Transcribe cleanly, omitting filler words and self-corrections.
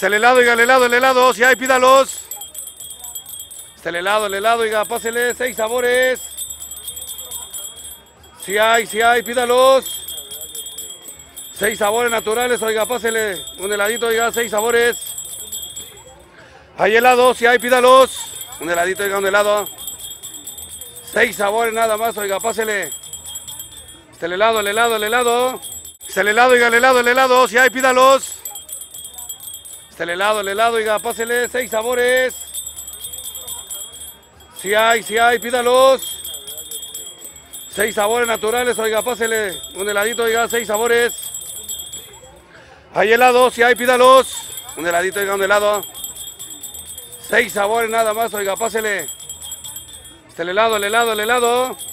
Está el helado, oiga, el helado, el helado. Si hay, pídalos. Está el helado, oiga, pásele. 6 sabores. Si hay, pídalos. 6 sabores naturales, oiga, pásele. Un heladito, oiga, 6 sabores. Hay helado, si hay, pídalos. Un heladito, oiga, un helado. 6 sabores nada más, oiga, pásele. Está el helado, el helado, el helado. Está el helado, oiga, el helado, el helado. Si hay, pídalos. Está el helado, oiga, pásele. 6 sabores. Si hay, pídalos. 6 sabores naturales, oiga, pásele. Un heladito, oiga, 6 sabores. Hay helado, si hay, pídalos. Un heladito, oiga, un helado. 6 sabores nada más, oiga, pásele. Está el helado, el helado, el helado.